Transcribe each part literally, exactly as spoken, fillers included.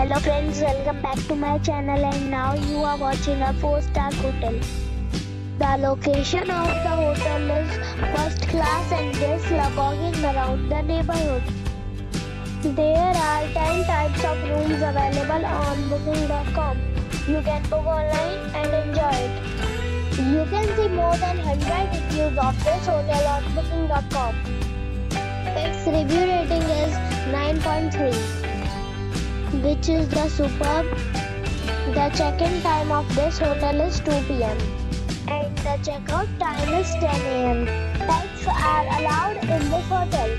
Hello friends, welcome back to my channel, and now you are watching a four star hotel. The location of the hotel is first class and guests love walking around the neighborhood. There are ten types of rooms available on booking dot com. You can book online and enjoy it. You can see more than one hundred reviews of this hotel on booking dot com. Its review rating is nine point three. Which is the superb. The check-in time of this hotel is two p m and the check-out time is ten a m Pets are allowed in this hotel.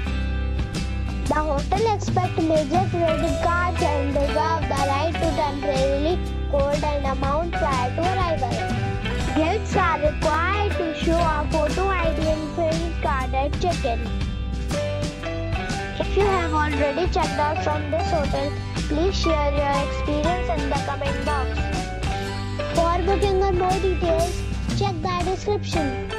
The hotel accepts major credit cards and reserves the right to temporarily hold an amount prior to arrival. Guests are required to show a photo I D and credit card at check-in. If you have already checked out from this hotel, please share your experience in the comment box. For booking or more details, check the description.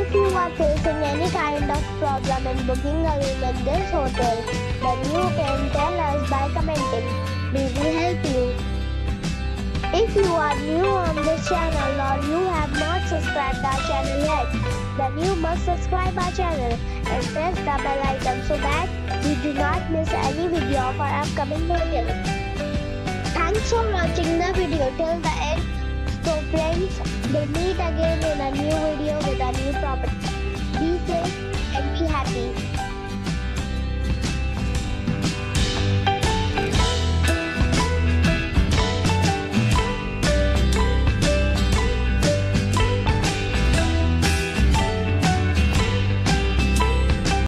If you are facing any kind of problem in booking a room at this hotel, then you can tell us by commenting. We will help you. If you are new on this channel or you have not subscribed our channel yet, then you must subscribe our channel and press the bell icon so that you do not miss any video of our upcoming hotel. Thanks for watching the video till the end. So friends, we'll meet again in a new video with a new property. Be safe and be happy.